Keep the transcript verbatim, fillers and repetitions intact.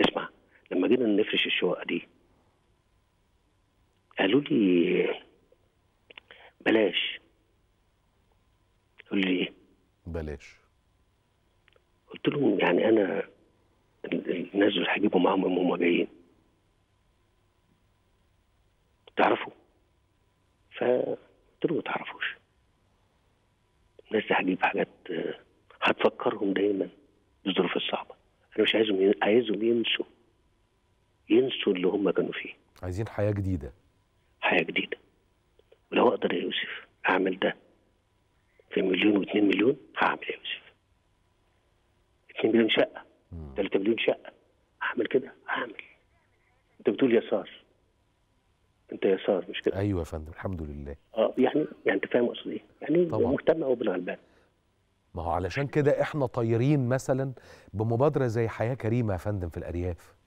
اسمع، لما جينا نفرش الشقه دي قالوا لي بلاش. قالوا لي ايه؟ بلاش. قلت لهم يعني انا الناس اللي هجيبه معاهم ان هم جايين تعرفوا، فقلت لهم ما تعرفوش، الناس اللي هجيب حاجات هتفكرهم دايما بالظروف الصعبه. انا مش عايزهم عايزهم ينسوا ينسوا اللي هم كانوا فيه، عايزين حياه جديده حياه جديده. ولو اقدر يا يوسف اعمل ده في مليون واثنين مليون هعمل يا يوسف. اتنين مليون شقه، تلاتة مليون شقه، هعمل كده هعمل. انت بتقول يسار، انت يسار مش كده؟ ايوه يا فندم الحمد لله. اه يعني يعني انت فاهم اقصد ايه؟ يعني مهتم قوي بالغلبان. ما هو علشان كده احنا طايرين مثلا بمبادره زي حياه كريمه يا فندم في الارياف.